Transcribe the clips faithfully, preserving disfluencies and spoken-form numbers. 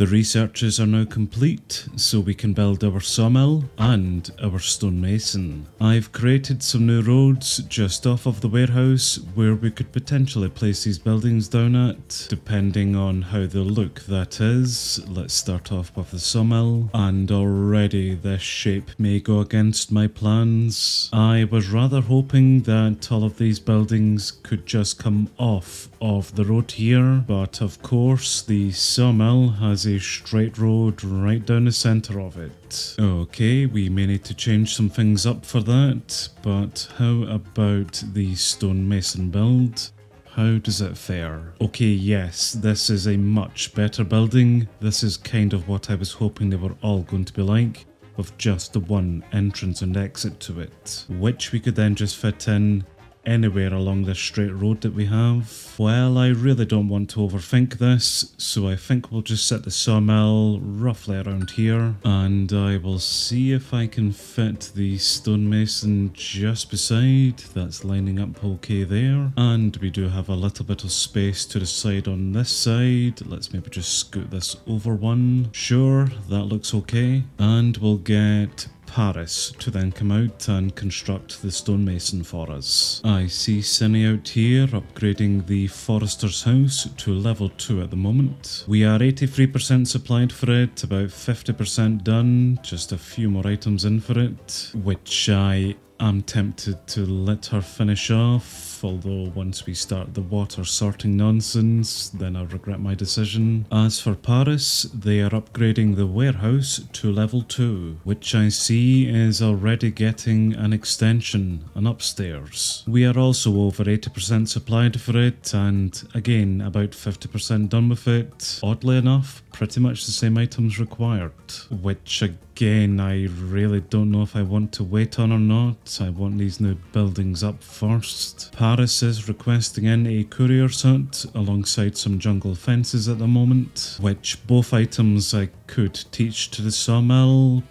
The researches are now complete, so we can build our sawmill and our stonemason. I've created some new roads just off of the warehouse where we could potentially place these buildings down at, depending on how they look, that is. Let's start off with the sawmill, and already this shape may go against my plans. I was rather hoping that all of these buildings could just come off of the road here, but of course the sawmill has a a straight road right down the center of it. Okay, we may need to change some things up for that, but how about the stonemason build? How does it fare? Okay, yes, this is a much better building. This is kind of what I was hoping they were all going to be like, with just the one entrance and exit to it, which we could then just fit in anywhere along this straight road that we have. Well, I really don't want to overthink this, so I think we'll just set the sawmill roughly around here, and I will see if I can fit the stonemason just beside. That's lining up okay there, and we do have a little bit of space to the side on this side. Let's maybe just scoot this over one. Sure, that looks okay, and we'll get Paris to then come out and construct the stonemason for us. I see Cinny out here upgrading the forester's house to level two at the moment. We are eighty-three percent supplied for it, about fifty percent done, just a few more items in for it, which I am tempted to let her finish off. Although once we start the water sorting nonsense, then I'll regret my decision. As for Paris, they are upgrading the warehouse to level two, which I see is already getting an extension, an upstairs. We are also over eighty percent supplied for it, and again about fifty percent done with it. Oddly enough, pretty much the same items required, which again I really don't know if I want to wait on or not. I want these new buildings up first. Paris is requesting in a courier's hut alongside some jungle fences at the moment, which both items I could teach to the sawmill,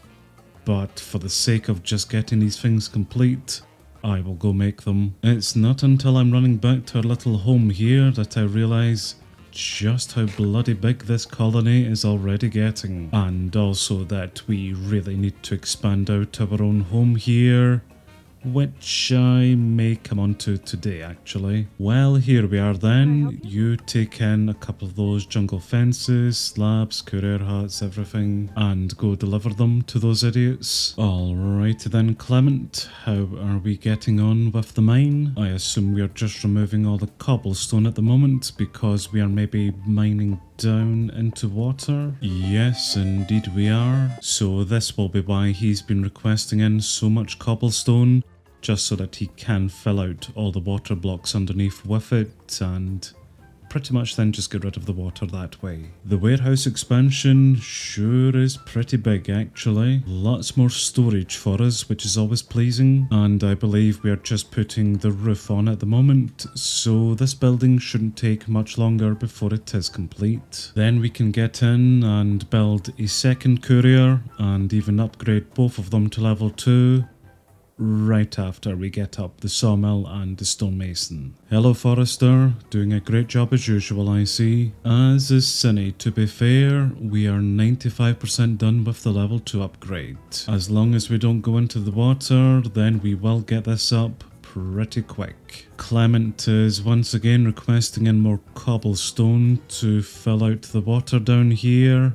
but for the sake of just getting these things complete, I will go make them. It's not until I'm running back to our little home here that I realise just how bloody big this colony is already getting, and also that we really need to expand out our own home here, which I may come on to today actually. Well, here we are then. You take in a couple of those jungle fences, slabs, courier huts, everything, and go deliver them to those idiots. Alright then, Clement, how are we getting on with the mine? I assume we are just removing all the cobblestone at the moment because we are maybe mining down into water? Yes, indeed we are. So this will be why he's been requesting in so much cobblestone, just so that he can fill out all the water blocks underneath with it, and pretty much then just get rid of the water that way. The warehouse expansion sure is pretty big actually. Lots more storage for us, which is always pleasing, and I believe we are just putting the roof on at the moment, so this building shouldn't take much longer before it is complete. Then we can get in and build a second courier and even upgrade both of them to level two. Right after we get up the sawmill and the stonemason. Hello Forrester, doing a great job as usual I see. As is Cinny, to be fair, we are ninety-five percent done with the level two upgrade. As long as we don't go into the water, then we will get this up pretty quick. Clement is once again requesting in more cobblestone to fill out the water down here.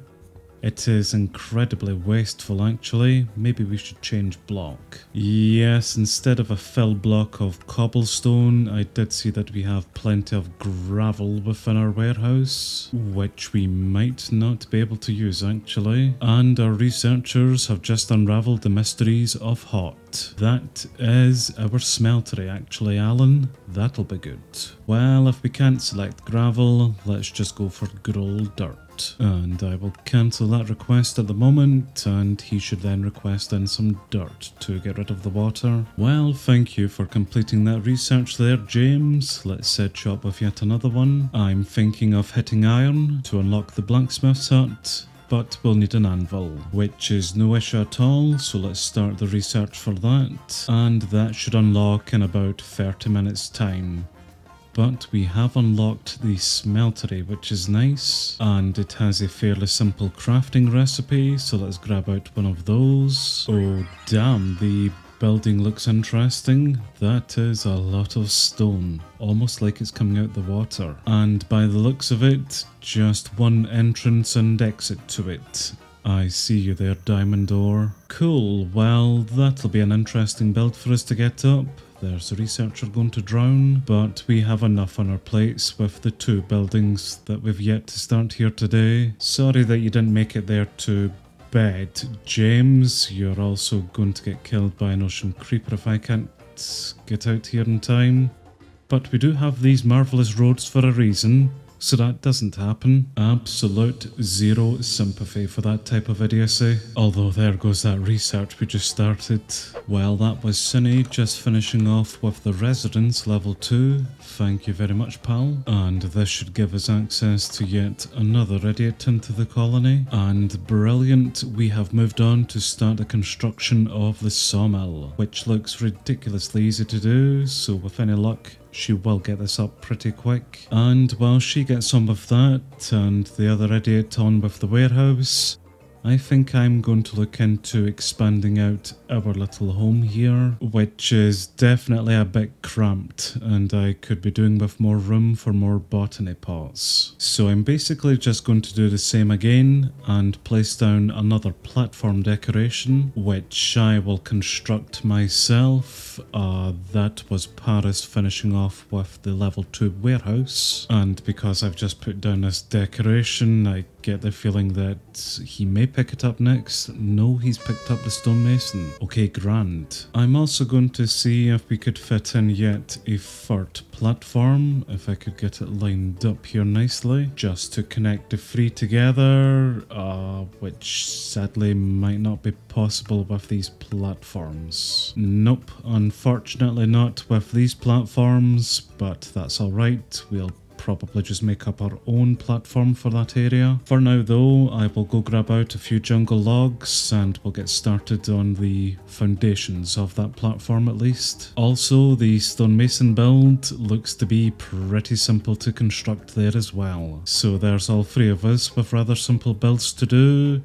It is incredibly wasteful actually. Maybe we should change block. Yes, instead of a fill block of cobblestone, I did see that we have plenty of gravel within our warehouse, which we might not be able to use actually. And our researchers have just unraveled the mysteries of hot. That is our smeltery actually, Alan. That'll be good. Well, if we can't select gravel, let's just go for good old dirt. And I will cancel that request at the moment, and he should then request in some dirt to get rid of the water. Well, thank you for completing that research there, James. Let's set you up with yet another one. I'm thinking of hitting iron to unlock the blacksmith's hut, but we'll need an anvil, which is no issue at all, so let's start the research for that, and that should unlock in about thirty minutes time. but we have unlocked the smeltery, which is nice, and it has a fairly simple crafting recipe, so let's grab out one of those. Oh damn, the building looks interesting. That is a lot of stone, almost like it's coming out the water, and by the looks of it, just one entrance and exit to it. I see you there, diamond ore. Cool, well, that'll be an interesting build for us to get up. There's a researcher going to drown, but we have enough on our plates with the two buildings that we've yet to start here today. Sorry that you didn't make it there to bed. James, you're also going to get killed by an ocean creeper if I can't get out here in time. But we do have these marvellous roads for a reason. So that doesn't happen. Absolute zero sympathy for that type of idiocy. Although there goes that research we just started. Well, that was Cine just finishing off with the residence level two. Thank you very much, pal. And this should give us access to yet another idiot into the colony. And brilliant, we have moved on to start the construction of the sawmill, which looks ridiculously easy to do, so with any luck, she will get this up pretty quick. And while she gets on with that, and the other idiot on with the warehouse, I think I'm going to look into expanding out our little home here, which is definitely a bit cramped, and I could be doing with more room for more botany pots. So I'm basically just going to do the same again, and place down another platform decoration, which I will construct myself. Uh, that was Paris finishing off with the level two warehouse, and because I've just put down this decoration, I get the feeling that he may pick it up next. No, he's picked up the stonemason. Okay, grand. I'm also going to see if we could fit in yet a third platform, if I could get it lined up here nicely, just to connect the three together, uh, which sadly might not be possible with these platforms. Nope, unfortunately not with these platforms, but that's alright, we'll probably just make up our own platform for that area. For now though, I will go grab out a few jungle logs and we'll get started on the foundations of that platform at least. Also, the stonemason build looks to be pretty simple to construct there as well. So there's all three of us with rather simple builds to do.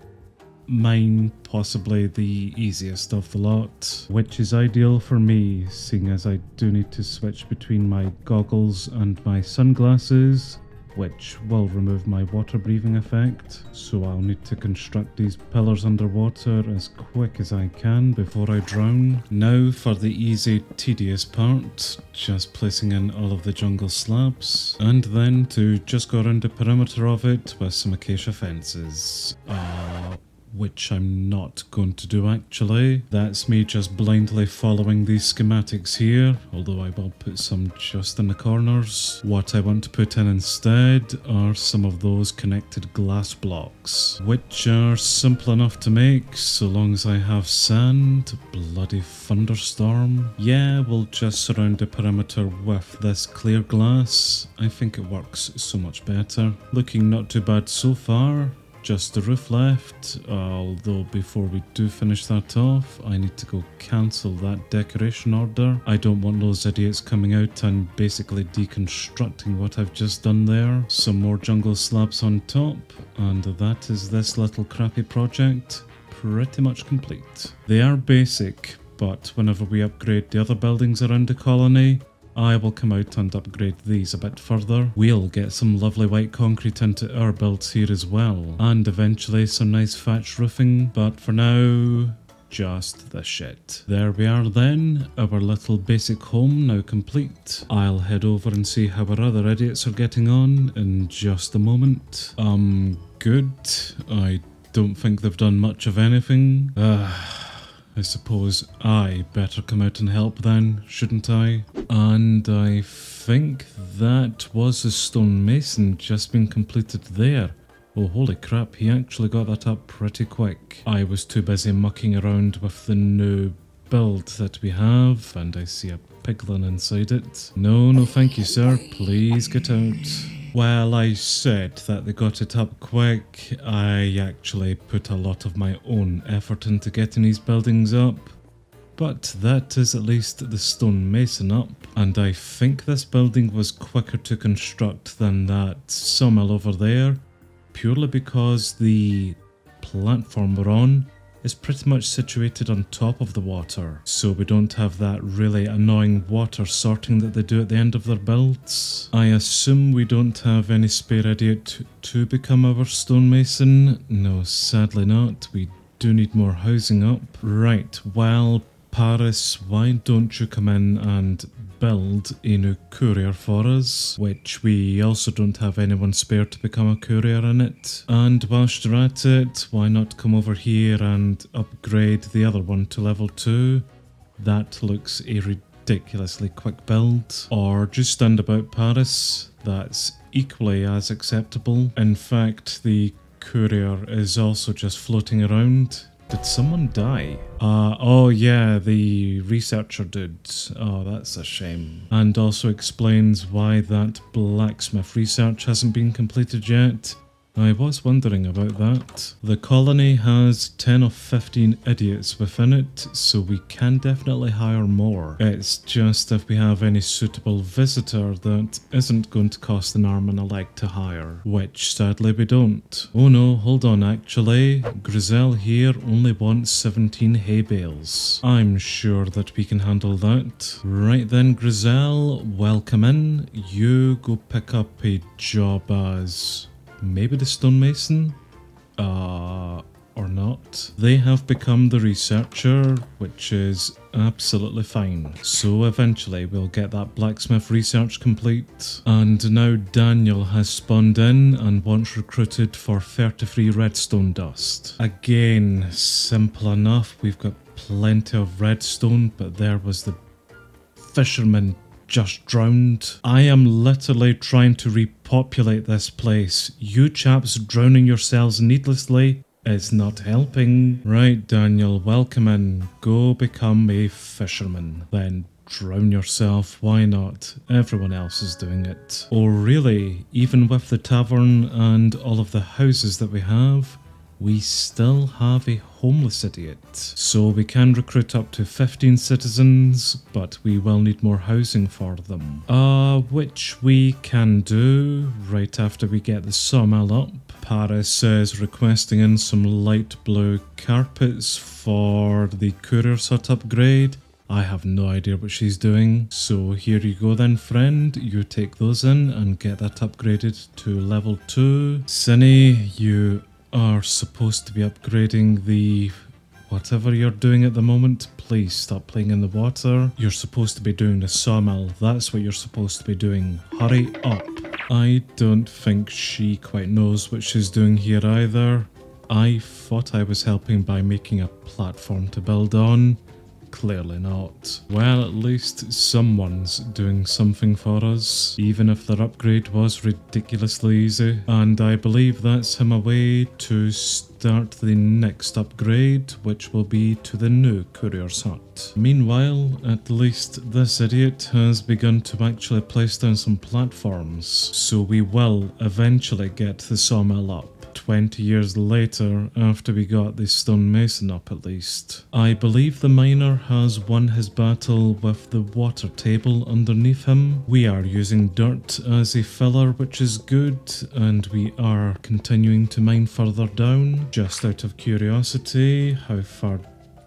Mine possibly the easiest of the lot, which is ideal for me, seeing as I do need to switch between my goggles and my sunglasses, which will remove my water breathing effect. So I'll need to construct these pillars underwater as quick as I can before I drown. Now for the easy, tedious part, just placing in all of the jungle slabs, and then to just go around the perimeter of it with some acacia fences. Uh, Which I'm not going to do actually. That's me just blindly following these schematics here, although I will put some just in the corners. What I want to put in instead are some of those connected glass blocks, which are simple enough to make so long as I have sand. Bloody thunderstorm. Yeah, we'll just surround the perimeter with this clear glass. I think it works so much better. Looking not too bad so far. Just the roof left, although before we do finish that off, I need to go cancel that decoration order. I don't want those idiots coming out and basically deconstructing what I've just done there. Some more jungle slabs on top, and that is this little crappy project pretty much complete. They are basic, but whenever we upgrade the other buildings around the colony, I will come out and upgrade these a bit further. We'll get some lovely white concrete into our builds here as well, and eventually some nice thatch roofing, but for now, just the shit. There we are then, our little basic home now complete. I'll head over and see how our other idiots are getting on in just a moment. Um, good. I don't think they've done much of anything. Ugh. I suppose I better come out and help then, shouldn't I? And I think that was the stonemason just being completed there. Oh holy crap, he actually got that up pretty quick. I was too busy mucking around with the new build that we have, and I see a piglin inside it. No, no thank you sir, please get out. Well, I said that they got it up quick. I actually put a lot of my own effort into getting these buildings up, But that is at least the stonemason up, and I think this building was quicker to construct than that sawmill over there, purely because the platform we're on is pretty much situated on top of the water, so we don't have that really annoying water sorting that they do at the end of their builds. I assume we don't have any spare idiot to become our stonemason. No, sadly not. We do need more housing up. Right, well, Paris, why don't you come in and build a new courier for us, which we also don't have anyone spare to become a courier in it. And whilst you're at it, why not come over here and upgrade the other one to level two? That looks a ridiculously quick build. Or just stand about, Paris, that's equally as acceptable. In fact, the courier is also just floating around. Did someone die? Uh, oh yeah, the researcher did. Oh, that's a shame. And also explains why that blacksmith research hasn't been completed yet. I was wondering about that. The colony has ten of fifteen idiots within it, so we can definitely hire more. It's just if we have any suitable visitor that isn't going to cost an arm and a leg to hire, which sadly we don't. Oh no, hold on actually. Grizel here only wants seventeen hay bales. I'm sure that we can handle that. Right then Grizel, welcome in. You go pick up a job as... maybe the stonemason? Uh, or not. They have become the researcher, which is absolutely fine. So eventually we'll get that blacksmith research complete. And now Daniel has spawned in and wants recruited for thirty-three redstone dust. Again, simple enough. We've got plenty of redstone, but there was the fisherman just drowned. I am literally trying to repopulate this place. You chaps drowning yourselves needlessly is not helping. Right, Daniel, welcome in. Go become a fisherman. Then drown yourself, why not? Everyone else is doing it. Or really, even with the tavern and all of the houses that we have, we still have a homeless idiot. So we can recruit up to fifteen citizens, but we will need more housing for them. Uh, which we can do right after we get the sawmill up. Paris is requesting in some light blue carpets for the courier's hut upgrade. I have no idea what she's doing. So here you go then, friend. You take those in and get that upgraded to level two. Cindy, you... are supposed to be upgrading the whatever you're doing at the moment. Please stop playing in the water. You're supposed to be doing the sawmill. That's what you're supposed to be doing. Hurry up. I don't think she quite knows what she's doing here either. I thought I was helping by making a platform to build on. Clearly not. Well, at least someone's doing something for us, even if their upgrade was ridiculously easy. And I believe that's him away to start the next upgrade, which will be to the new courier's hut. Meanwhile, at least this idiot has begun to actually place down some platforms, so we will eventually get the sawmill up. twenty years later, after we got the stonemason up at least. I believe the miner has won his battle with the water table underneath him. We are using dirt as a filler, which is good, and we are continuing to mine further down. Just out of curiosity, how far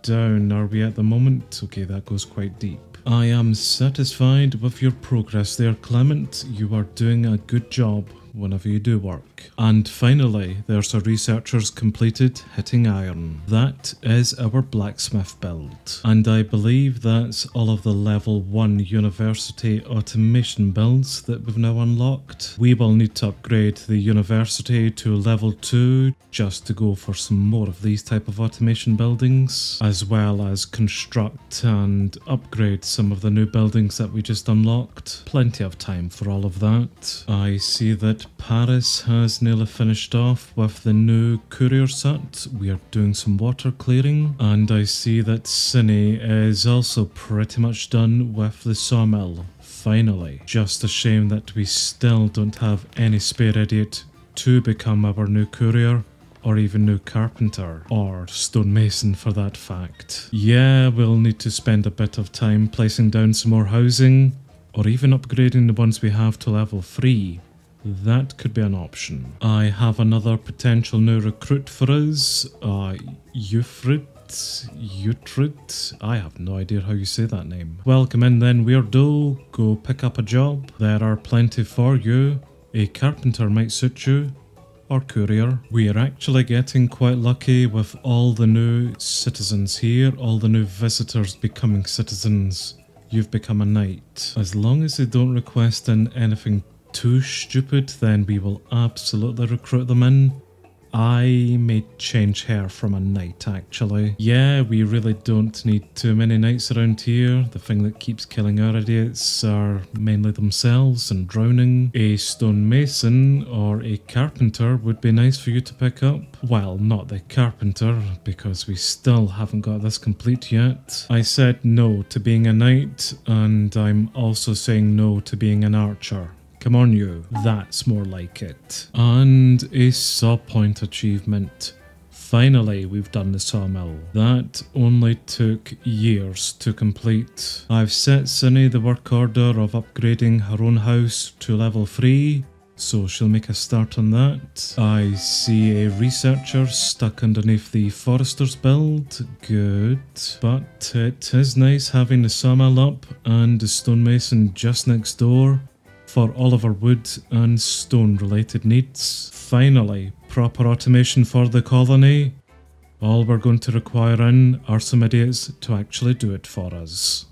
down are we at the moment? Okay, that goes quite deep. I am satisfied with your progress there, Clement. You are doing a good job whenever you do work. And finally, there's a researcher's completed hitting iron. That is our blacksmith build. And I believe that's all of the level one university automation builds that we've now unlocked. We will need to upgrade the university to level two just to go for some more of these type of automation buildings, as well as construct and upgrade some of the new buildings that we just unlocked. Plenty of time for all of that. I see that Paris has nearly finished off with the new courier hut. We are doing some water clearing, and I see that Cindy is also pretty much done with the sawmill, finally. Just a shame that we still don't have any spare idiot to become our new courier, or even new carpenter, or stonemason for that fact. Yeah, we'll need to spend a bit of time placing down some more housing, or even upgrading the ones we have to level three. That could be an option. I have another potential new recruit for us, uh, Eufrit. Eutrit? I have no idea how you say that name. Well, come in then, weirdo. Go pick up a job. There are plenty for you. A carpenter might suit you. Or courier. We are actually getting quite lucky with all the new citizens here. All the new visitors becoming citizens. You've become a knight. As long as they don't request in anything too stupid, then we will absolutely recruit them in. I may change her from a knight, actually. Yeah, we really don't need too many knights around here. The thing that keeps killing our idiots are mainly themselves and drowning. A stonemason or a carpenter would be nice for you to pick up. Well, not the carpenter, because we still haven't got this complete yet. I said no to being a knight, and I'm also saying no to being an archer. Come on you, that's more like it. And a saw point achievement. Finally, we've done the sawmill. That only took years to complete. I've set Sunny the work order of upgrading her own house to level three, so she'll make a start on that. I see a researcher stuck underneath the forester's build. Good. But it is nice having the sawmill up and the stonemason just next door for all of our wood and stone related needs. Finally, proper automation for the colony. All we're going to require in are some idiots to actually do it for us.